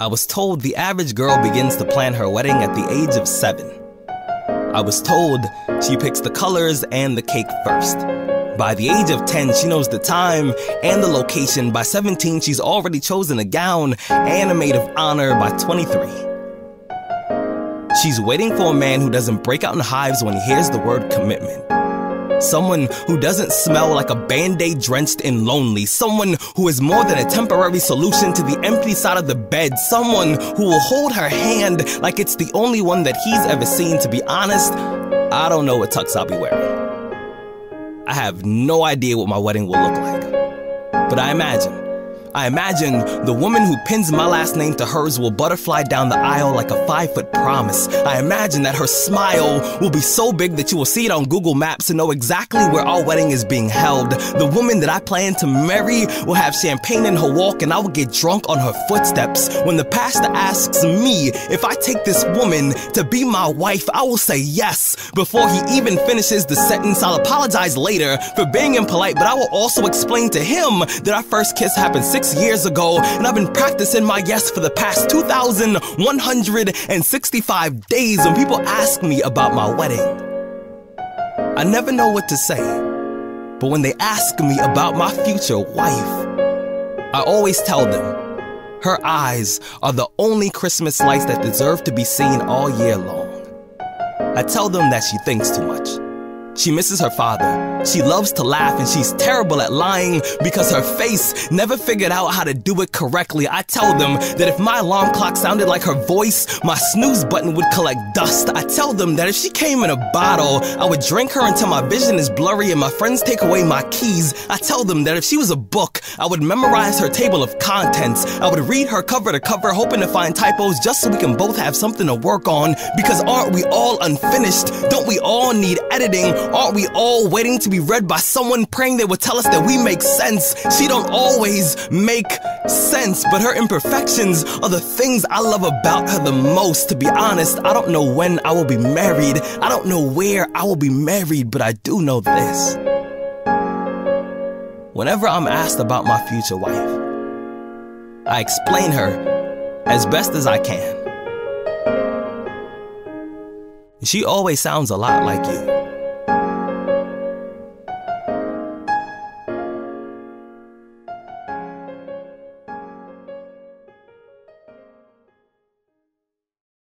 I was told the average girl begins to plan her wedding at the age of 7. I was told she picks the colors and the cake first. By the age of 10, she knows the time and the location. By 17, she's already chosen a gown and a maid of honor. By 23. She's waiting for a man who doesn't break out in hives when he hears the word commitment. Someone who doesn't smell like a Band-Aid drenched in lonely. Someone who is more than a temporary solution to the empty side of the bed. Someone who will hold her hand like it's the only one that he's ever seen. To be honest, I don't know what tux I'll be wearing. I have no idea what my wedding will look like. But I imagine the woman who pins my last name to hers will butterfly down the aisle like a 5-foot promise. I imagine that her smile will be so big that you will see it on Google Maps and know exactly where our wedding is being held. The woman that I plan to marry will have champagne in her walk, and I will get drunk on her footsteps. When the pastor asks me if I take this woman to be my wife, I will say yes. Before he even finishes the sentence, I'll apologize later for being impolite, but I will also explain to him that our first kiss happened 6 years ago, and I've been practicing my yes for the past 2,165 days. When people ask me about my wedding, I never know what to say. But when they ask me about my future wife, I always tell them, her eyes are the only Christmas lights that deserve to be seen all year long. I tell them that she thinks too much. She misses her father, she loves to laugh, and she's terrible at lying because her face never figured out how to do it correctly. I tell them that if my alarm clock sounded like her voice, my snooze button would collect dust. I tell them that if she came in a bottle, I would drink her until my vision is blurry and my friends take away my keys. I tell them that if she was a book, I would memorize her table of contents. I would read her cover to cover, hoping to find typos just so we can both have something to work on. Because aren't we all unfinished? Don't we all need editing? Aren't we all waiting to be read by someone, praying they would tell us that we make sense? She don't always make sense, but her imperfections are the things I love about her the most. To be honest, I don't know when I will be married. I don't know where I will be married, but I do know this. Whenever I'm asked about my future wife, I explain her as best as I can. She always sounds a lot like you.